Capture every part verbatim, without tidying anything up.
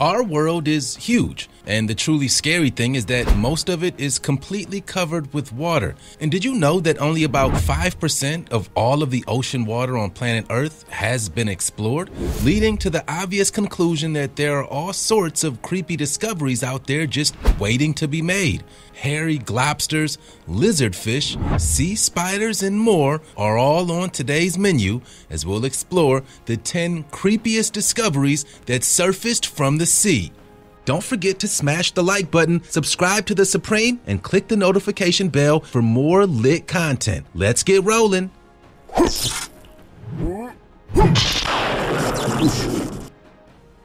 Our world is huge, and the truly scary thing is that most of it is completely covered with water. And did you know that only about five percent of all of the ocean water on planet Earth has been explored, leading to the obvious conclusion that there are all sorts of creepy discoveries out there just waiting to be made. Hairy globsters, lizardfish, sea spiders, and more are all on today's menu as we'll explore the ten creepiest discoveries that surfaced from the sea. Don't forget to smash the like button, subscribe to The Supreme, and click the notification bell for more lit content. Let's get rolling.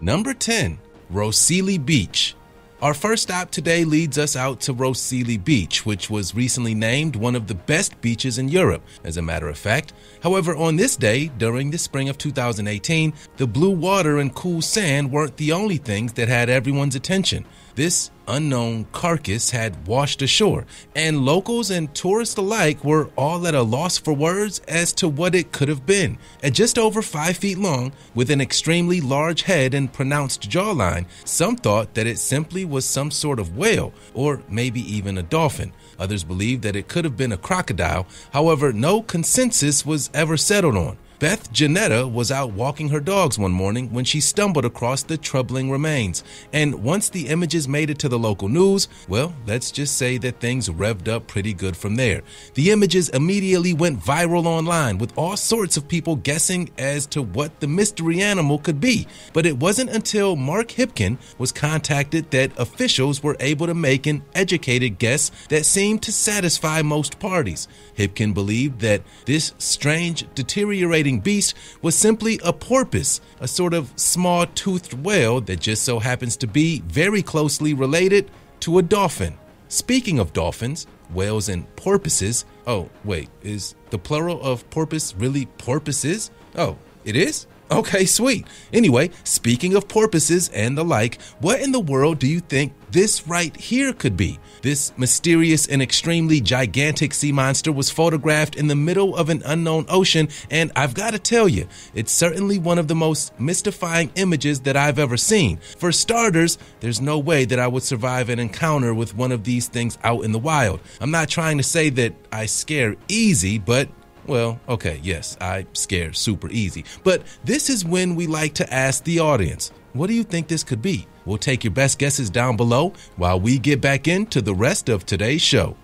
Number ten. Rhossili Beach. Our first stop today leads us out to Rhossili Beach, which was recently named one of the best beaches in Europe, as a matter of fact. However, on this day, during the spring of two thousand eighteen, the blue water and cool sand weren't the only things that had everyone's attention. This unknown carcass had washed ashore, and locals and tourists alike were all at a loss for words as to what it could have been. At just over five feet long, with an extremely large head and pronounced jawline, some thought that it simply was some sort of whale, or maybe even a dolphin. Others believed that it could have been a crocodile. However, no consensus was ever settled on. Beth Janetta was out walking her dogs one morning when she stumbled across the troubling remains, and once the images made it to the local news, well, let's just say that things revved up pretty good from there. The images immediately went viral online, with all sorts of people guessing as to what the mystery animal could be. But it wasn't until Mark Hipkin was contacted that officials were able to make an educated guess that seemed to satisfy most parties. Hipkin believed that this strange, deteriorated beast was simply a porpoise, a sort of small-toothed whale that just so happens to be very closely related to a dolphin. Speaking of dolphins, whales and porpoises, oh wait, is the plural of porpoise really porpoises? Oh, it is? Okay, sweet. Anyway, speaking of porpoises and the like, what in the world do you think this right here could be? This mysterious and extremely gigantic sea monster was photographed in the middle of an unknown ocean, and I've got to tell you, it's certainly one of the most mystifying images that I've ever seen. For starters, there's no way that I would survive an encounter with one of these things out in the wild. I'm not trying to say that I scare easy, but well, okay, yes, I scare super easy. But this is when we like to ask the audience, what do you think this could be? We'll take your best guesses down below while we get back into the rest of today's show.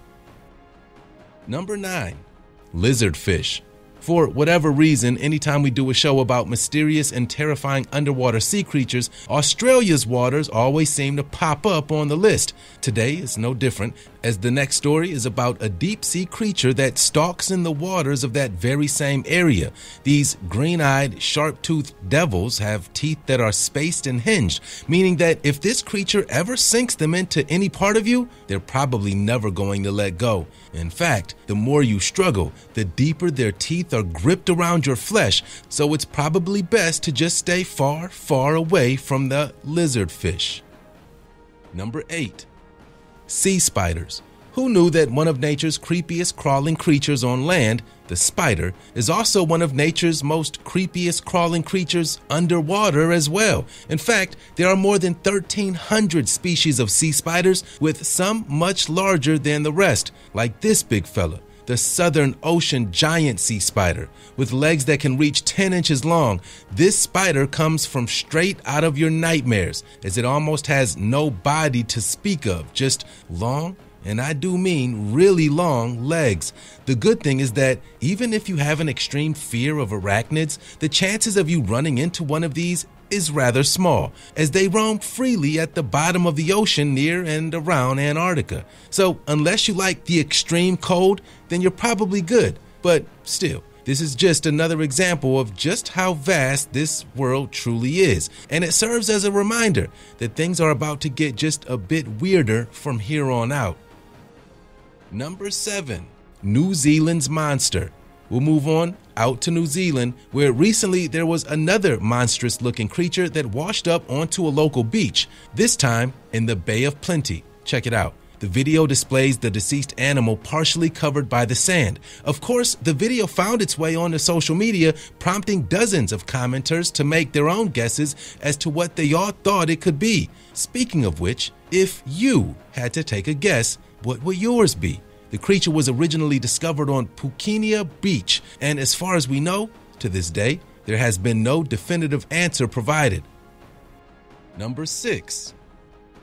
Number nine. Lizardfish. For whatever reason, anytime we do a show about mysterious and terrifying underwater sea creatures, Australia's waters always seem to pop up on the list. Today is no different, as the next story is about a deep-sea creature that stalks in the waters of that very same area. These green-eyed, sharp-toothed devils have teeth that are spaced and hinged, meaning that if this creature ever sinks them into any part of you, they're probably never going to let go. In fact, the more you struggle, the deeper their teeth are gripped around your flesh, so it's probably best to just stay far, far away from the lizardfish. Number eight. Sea spiders. Who knew that one of nature's creepiest crawling creatures on land, the spider, is also one of nature's most creepiest crawling creatures underwater as well? In fact, there are more than thirteen hundred species of sea spiders, with some much larger than the rest, like this big fella, the Southern Ocean Giant Sea Spider. With legs that can reach ten inches long, this spider comes from straight out of your nightmares, as it almost has no body to speak of, just long, and I do mean really long, legs. The good thing is that even if you have an extreme fear of arachnids, the chances of you running into one of these is rather small, as they roam freely at the bottom of the ocean near and around Antarctica. So unless you like the extreme cold, then you're probably good. But still, this is just another example of just how vast this world truly is, and it serves as a reminder that things are about to get just a bit weirder from here on out. Number seven. New Zealand's monster. We'll move on out to New Zealand, where recently there was another monstrous-looking creature that washed up onto a local beach, this time in the Bay of Plenty. Check it out. The video displays the deceased animal partially covered by the sand. Of course, the video found its way onto social media, prompting dozens of commenters to make their own guesses as to what they all thought it could be. Speaking of which, if you had to take a guess, what would yours be? The creature was originally discovered on Pukinia Beach, and as far as we know, to this day, there has been no definitive answer provided. Number six.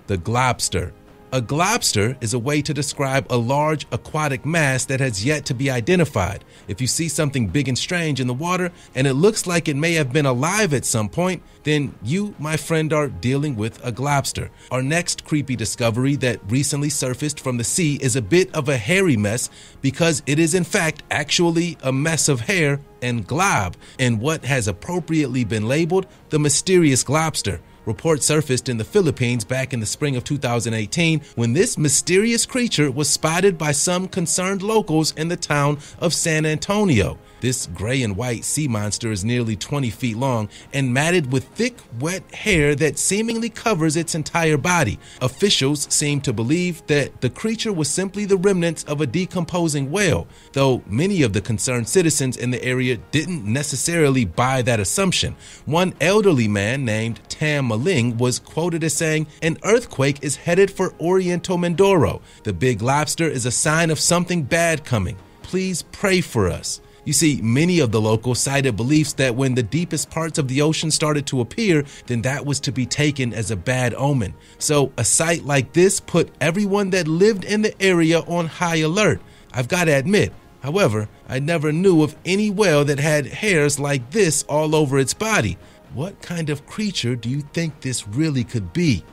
The globster. A globster is a way to describe a large aquatic mass that has yet to be identified. If you see something big and strange in the water and it looks like it may have been alive at some point, then you, my friend, are dealing with a globster. Our next creepy discovery that recently surfaced from the sea is a bit of a hairy mess because it is in fact actually a mess of hair and glob in what has appropriately been labeled the mysterious globster. Report surfaced in the Philippines back in the spring of two thousand eighteen when this mysterious creature was spotted by some concerned locals in the town of San Antonio. This gray and white sea monster is nearly twenty feet long and matted with thick, wet hair that seemingly covers its entire body. Officials seem to believe that the creature was simply the remnants of a decomposing whale, though many of the concerned citizens in the area didn't necessarily buy that assumption. One elderly man named Tam Maling was quoted as saying, "An earthquake is headed for Oriental Mindoro. The big lobster is a sign of something bad coming. Please pray for us." You see, many of the locals cited beliefs that when the deepest parts of the ocean started to appear, then that was to be taken as a bad omen. So a sight like this put everyone that lived in the area on high alert. I've got to admit, however, I never knew of any whale that had hairs like this all over its body. What kind of creature do you think this really could be?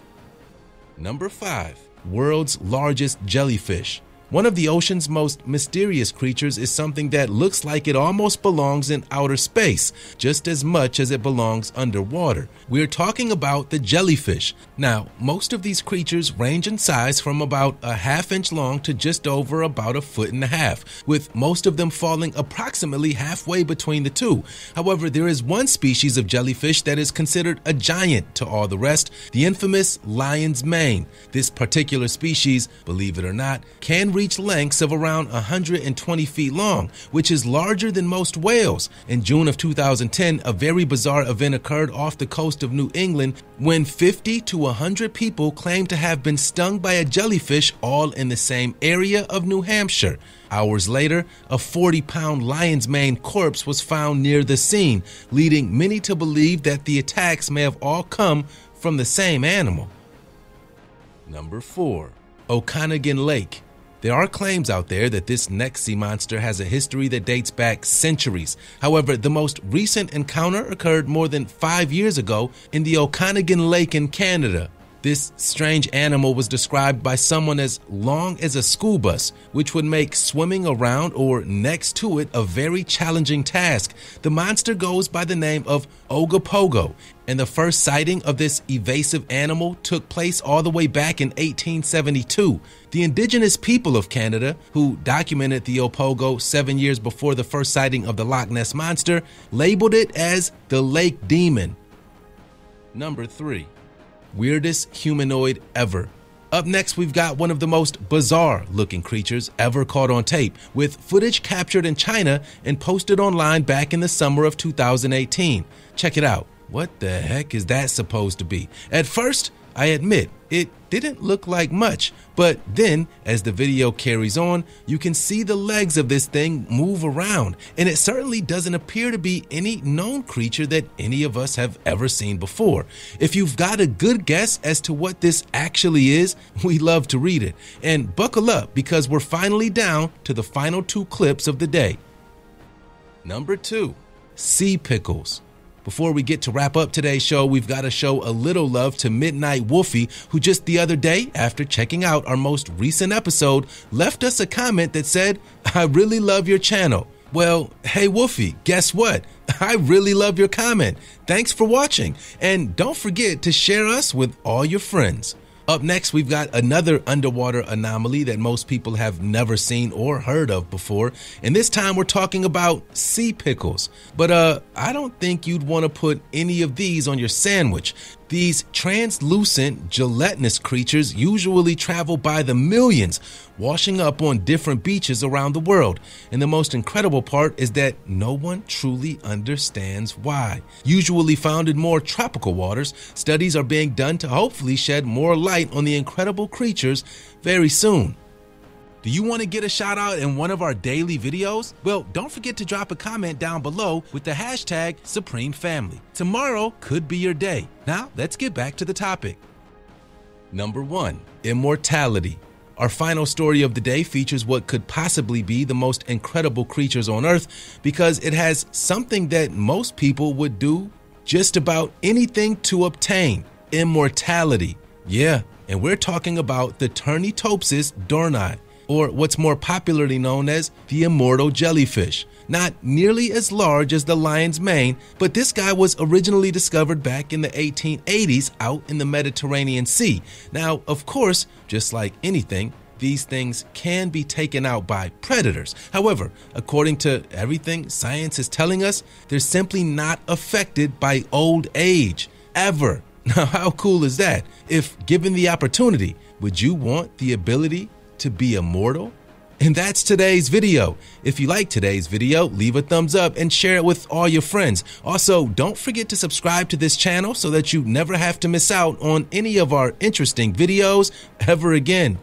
Number five. World's largest jellyfish. One of the ocean's most mysterious creatures is something that looks like it almost belongs in outer space, just as much as it belongs underwater. We're talking about the jellyfish. Now, most of these creatures range in size from about a half inch long to just over about a foot and a half, with most of them falling approximately halfway between the two. However, there is one species of jellyfish that is considered a giant to all the rest, the infamous lion's mane. This particular species, believe it or not, can reach lengths of around one hundred twenty feet long, which is larger than most whales. In June of two thousand ten, a very bizarre event occurred off the coast of New England when fifty to one hundred people claimed to have been stung by a jellyfish, all in the same area of New Hampshire. Hours later, a forty pound lion's mane corpse was found near the scene, leading many to believe that the attacks may have all come from the same animal. Number four. Okanagan Lake. There are claims out there that this next sea monster has a history that dates back centuries. However, the most recent encounter occurred more than five years ago in the Okanagan Lake in Canada. This strange animal was described by someone as long as a school bus, which would make swimming around or next to it a very challenging task. The monster goes by the name of Ogopogo, and the first sighting of this evasive animal took place all the way back in eighteen seventy-two. The indigenous people of Canada, who documented the Opogo seven years before the first sighting of the Loch Ness Monster, labeled it as the Lake Demon. Number three. Weirdest humanoid ever. Up next, we've got one of the most bizarre looking creatures ever caught on tape, with footage captured in China and posted online back in the summer of two thousand eighteen. Check it out. What the heck is that supposed to be? At first, I admit, it didn't look like much, but then as the video carries on, you can see the legs of this thing move around, and it certainly doesn't appear to be any known creature that any of us have ever seen before. If you've got a good guess as to what this actually is, we love to read it. And buckle up, because we're finally down to the final two clips of the day. Number two, sea pickles. Before we get to wrap up today's show, we've got to show a little love to Midnight Wolfie, who just the other day, after checking out our most recent episode, left us a comment that said, "I really love your channel." Well, hey Wolfie, guess what? I really love your comment. Thanks for watching, and don't forget to share us with all your friends. Up next, we've got another underwater anomaly that most people have never seen or heard of before, and this time we're talking about sea pickles. But uh, I don't think you'd want to put any of these on your sandwich. These translucent, gelatinous creatures usually travel by the millions, washing up on different beaches around the world. And the most incredible part is that no one truly understands why. Usually found in more tropical waters, studies are being done to hopefully shed more light on the incredible creatures very soon. Do you want to get a shout out in one of our daily videos? Well, don't forget to drop a comment down below with the hashtag Supreme Family. Tomorrow could be your day. Now, let's get back to the topic. Number one, immortality. Our final story of the day features what could possibly be the most incredible creatures on Earth because it has something that most people would do just about anything to obtain, immortality. Yeah, and we're talking about the Turritopsis dohrnii, or what's more popularly known as the immortal jellyfish. Not nearly as large as the lion's mane, but this guy was originally discovered back in the eighteen eighties out in the Mediterranean Sea. Now, of course, just like anything, these things can be taken out by predators. However, according to everything science is telling us, they're simply not affected by old age, ever. Now, how cool is that? If given the opportunity, would you want the ability to be immortal? And that's today's video. If you like today's video, leave a thumbs up and share it with all your friends. Also, don't forget to subscribe to this channel so that you never have to miss out on any of our interesting videos ever again.